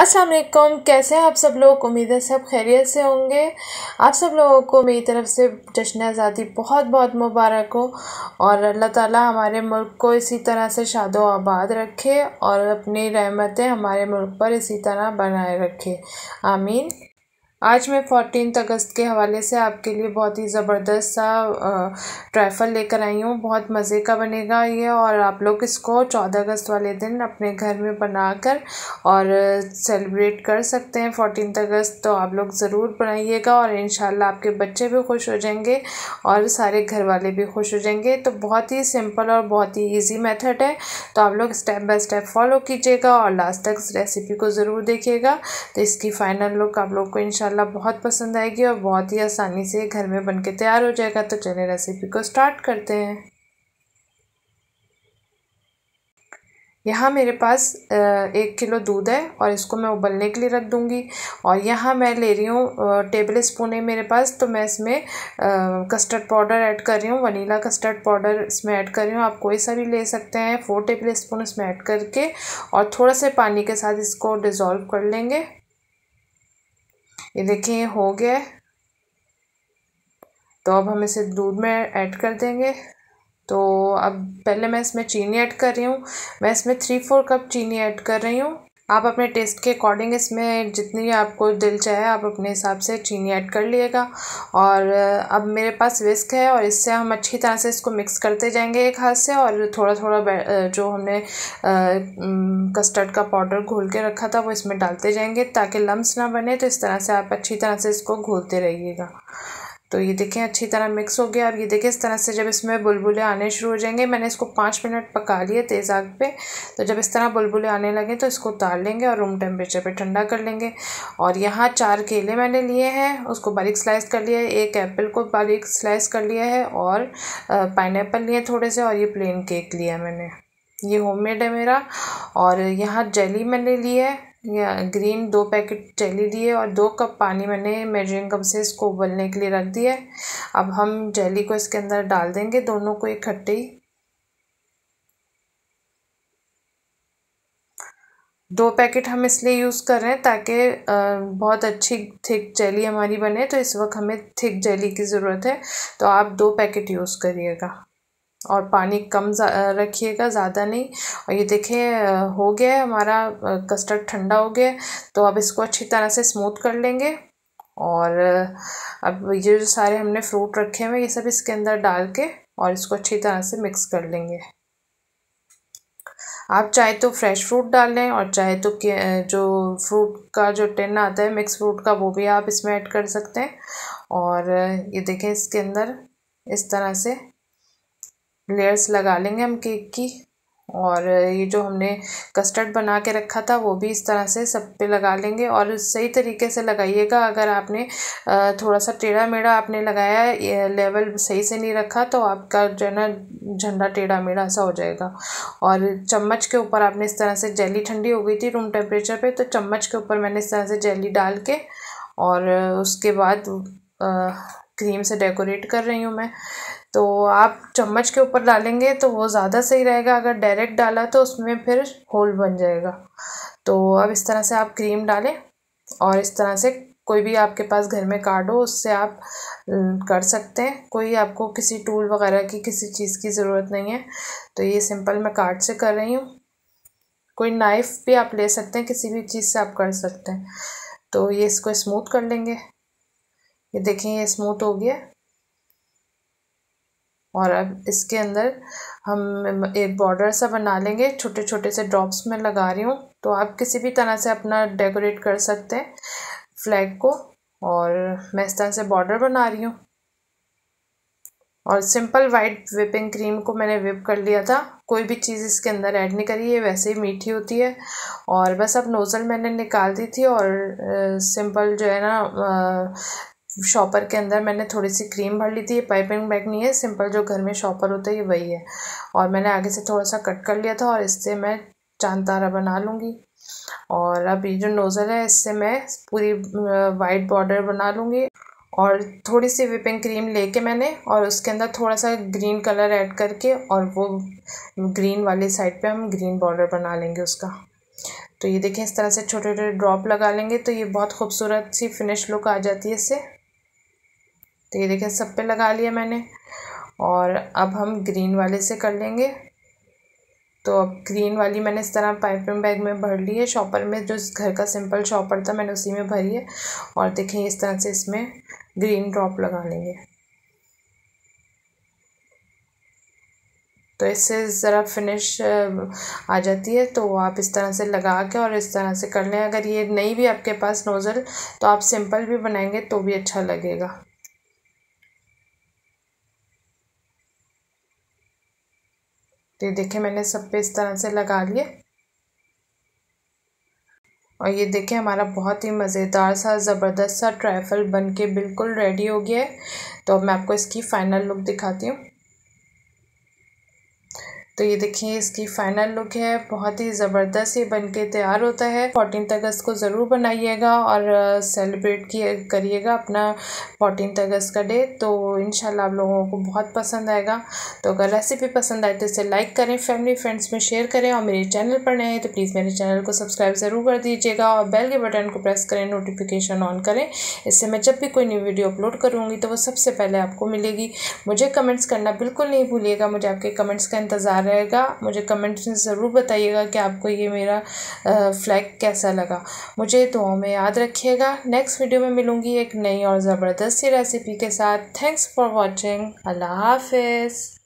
अस्सलाम वालेकुम, कैसे हैं आप सब लोग। उम्मीद है सब खैरियत से होंगे। आप सब लोगों को मेरी तरफ़ से जश्न आज़ादी बहुत बहुत मुबारक हो और अल्लाह ताला हमारे मुल्क को इसी तरह से शादो आबाद रखे और अपनी रहमतें हमारे मुल्क पर इसी तरह बनाए रखे, आमीन। आज मैं 14 अगस्त के हवाले से आपके लिए बहुत ही ज़बरदस्त सा ट्रैफल लेकर आई हूँ। बहुत मज़े का बनेगा ये और आप लोग इसको 14 अगस्त वाले दिन अपने घर में बनाकर और सेलिब्रेट कर सकते हैं। 14 अगस्त तो आप लोग ज़रूर बनाइएगा और इंशाल्लाह आपके बच्चे भी खुश हो जाएंगे और सारे घर वाले भी खुश हो जाएंगे। तो बहुत ही सिंपल और बहुत ही ईजी मेथड है, तो आप लोग स्टेप बाय स्टेप फॉलो कीजिएगा और लास्ट तक रेसिपी को ज़रूर देखिएगा। तो इसकी फ़ाइनल लुक आप लोग को इंशाल्लाह बहुत पसंद आएगी और बहुत ही आसानी से घर में बनके तैयार हो जाएगा। तो चलिए रेसिपी को स्टार्ट करते हैं। यहाँ मेरे पास 1 किलो दूध है और इसको मैं उबलने के लिए रख दूँगी। और यहाँ मैं ले रही हूँ, टेबल स्पून है मेरे पास, तो मैं इसमें कस्टर्ड पाउडर ऐड कर रही हूँ, वनीला कस्टर्ड पाउडर इसमें ऐड कर रही हूँ। आप कोई सा भी ले सकते हैं। 4 टेबल स्पून इसमें ऐड करके और थोड़ा सा पानी के साथ इसको डिज़ोल्व कर लेंगे। ये देखिए हो गया, तो अब हम इसे दूध में ऐड कर देंगे। तो अब पहले मैं इसमें चीनी ऐड कर रही हूँ। मैं इसमें 3/4 कप चीनी ऐड कर रही हूँ। आप अपने टेस्ट के अकॉर्डिंग इसमें जितनी आपको दिल चाहे आप अपने हिसाब से चीनी ऐड कर लिएगा। और अब मेरे पास विस्क है और इससे हम अच्छी तरह से इसको मिक्स करते जाएंगे एक हाथ से। और थोड़ा थोड़ा जो हमने कस्टर्ड का पाउडर घोल के रखा था वो इसमें डालते जाएंगे ताकि लम्स ना बने। तो इस तरह से आप अच्छी तरह से इसको घोलते रहिएगा। तो ये देखें अच्छी तरह मिक्स हो गया। अब ये देखें इस तरह से जब इसमें बुलबुले आने शुरू हो जाएंगे, मैंने इसको 5 मिनट पका लिए तेज़ आग पे। तो जब इस तरह बुलबुले आने लगे तो इसको उतार लेंगे और रूम टेम्परेचर पे ठंडा कर लेंगे। और यहाँ 4 केले मैंने लिए हैं, उसको बारीक स्लाइस कर लिया है। 1 एप्पल को बारीक स्लाइस कर लिया है और पाइनएप्पल लिए थोड़े से। और ये प्लेन केक लिया मैंने, ये होममेड है मेरा। और यहाँ जेली मैंने ली है, या ग्रीन 2 पैकेट जेली लिए और 2 कप पानी मैंने मेजरिंग कप से इसको उबलने के लिए रख दिया है। अब हम जेली को इसके अंदर डाल देंगे, दोनों को इकट्ठे ही। 2 पैकेट हम इसलिए यूज़ कर रहे हैं ताकि बहुत अच्छी थिक जेली हमारी बने। तो इस वक्त हमें थिक जेली की ज़रूरत है, तो आप 2 पैकेट यूज़ करिएगा और पानी कम रखिएगा, ज़्यादा नहीं। और ये देखें हो गया है हमारा कस्टर्ड ठंडा हो गया। तो अब इसको अच्छी तरह से स्मूथ कर लेंगे। और अब ये जो सारे हमने फ्रूट रखे हुए ये सब इसके अंदर डाल के और इसको अच्छी तरह से मिक्स कर लेंगे। आप चाहे तो फ्रेश फ्रूट डाल लें और चाहे तो जो फ्रूट का जो टिन आता है मिक्स फ्रूट का वो भी आप इसमें ऐड कर सकते हैं। और ये देखें इसके अंदर इस तरह से लेयर्स लगा लेंगे हम केक की। और ये जो हमने कस्टर्ड बना के रखा था वो भी इस तरह से सब पे लगा लेंगे। और सही तरीके से लगाइएगा, अगर आपने थोड़ा सा टेढ़ा मेढ़ा आपने लगाया, लेवल सही से नहीं रखा, तो आपका जो है ना झंडा टेढ़ा मेढ़ा सा हो जाएगा। और चम्मच के ऊपर आपने इस तरह से जेली ठंडी हो गई थी रूम टेम्परेचर पे, तो चम्मच के ऊपर मैंने इस तरह से जेली डाल के और उसके बाद क्रीम से डेकोरेट कर रही हूँ मैं। तो आप चम्मच के ऊपर डालेंगे तो वो ज़्यादा सही रहेगा, अगर डायरेक्ट डाला तो उसमें फिर होल बन जाएगा। तो अब इस तरह से आप क्रीम डालें और इस तरह से कोई भी आपके पास घर में कार्ड हो उससे आप कर सकते हैं। कोई आपको किसी टूल वगैरह की किसी चीज़ की ज़रूरत नहीं है। तो ये सिंपल मैं कार्ड से कर रही हूँ, कोई नाइफ़ भी आप ले सकते हैं, किसी भी चीज़ से आप कर सकते हैं। तो ये इसको स्मूथ कर लेंगे। ये देखें ये स्मूथ हो गया। और अब इसके अंदर हम एक बॉर्डर सा बना लेंगे, छोटे छोटे से ड्रॉप्स में लगा रही हूँ। तो आप किसी भी तरह से अपना डेकोरेट कर सकते हैं फ्लैग को। और मैं इस तरह से बॉर्डर बना रही हूँ। और सिंपल वाइट विपिंग क्रीम को मैंने विप कर लिया था, कोई भी चीज़ इसके अंदर ऐड नहीं करी, ये वैसे ही मीठी होती है। और बस अब नोज़ल मैंने निकाल दी थी और सिंपल जो है ना शॉपर के अंदर मैंने थोड़ी सी क्रीम भर ली थी। ये पाइपिंग बैग नहीं है, सिंपल जो घर में शॉपर होता है ये वही है। और मैंने आगे से थोड़ा सा कट कर लिया था और इससे मैं चांद तारा बना लूँगी। और अब ये जो नोज़ल है इससे मैं पूरी वाइट बॉर्डर बना लूँगी। और थोड़ी सी विपिंग क्रीम लेके मैंने और उसके अंदर थोड़ा सा ग्रीन कलर ऐड करके और वो ग्रीन वाली साइड पर हम ग्रीन बॉर्डर बना लेंगे उसका। तो ये देखें इस तरह से छोटे छोटे ड्रॉप लगा लेंगे तो ये बहुत खूबसूरत सी फिनिश लुक आ जाती है इससे। तो ये देखें सब पे लगा लिया मैंने, और अब हम ग्रीन वाले से कर लेंगे। तो अब ग्रीन वाली मैंने इस तरह पाइपिंग बैग में भर ली है, शॉपर में जो घर का सिंपल शॉपर था मैंने उसी में भरी है। और देखें इस तरह से इसमें ग्रीन ड्रॉप लगा लेंगे, तो इससे ज़रा फिनिश आ जाती है। तो आप इस तरह से लगा के और इस तरह से कर लें। अगर ये नहीं भी आपके पास नोज़ल तो आप सिंपल भी बनाएंगे तो भी अच्छा लगेगा। तो ये देखें मैंने सब पे इस तरह से लगा लिए, और ये देखें हमारा बहुत ही मज़ेदार सा ज़बरदस्त सा ट्रैफल बन के बिल्कुल रेडी हो गया है। तो अब मैं आपको इसकी फ़ाइनल लुक दिखाती हूँ। तो ये देखिए इसकी फ़ाइनल लुक है, बहुत ही ज़बरदस्त ये बनके तैयार होता है। 14 अगस्त को ज़रूर बनाइएगा और सेलिब्रेट करिएगा अपना 14 अगस्त का डे। तो इंशाल्लाह आप लोगों को बहुत पसंद आएगा। तो अगर रेसिपी पसंद आए तो इसे लाइक करें, फैमिली फ्रेंड्स में शेयर करें, और मेरे चैनल पर नए हैं तो प्लीज़ मेरे चैनल को सब्सक्राइब ज़रूर कर दीजिएगा, और बेल के बटन को प्रेस करें, नोटिफिकेशन ऑन करें। इससे मैं जब भी कोई न्यू वीडियो अपलोड करूँगी तो वो सबसे पहले आपको मिलेगी। मुझे कमेंट्स करना बिल्कुल नहीं भूलिएगा, मुझे आपके कमेंट्स का इंतज़ार रहेगा। मुझे कमेंट्स में ज़रूर बताइएगा कि आपको ये मेरा फ्लैग कैसा लगा। मुझे दुआओं में याद रखिएगा। नेक्स्ट वीडियो में मिलूँगी एक नई और ज़बरदस्त सी रेसिपी के साथ। Thanks for watching. अल्लाह हाफिज़।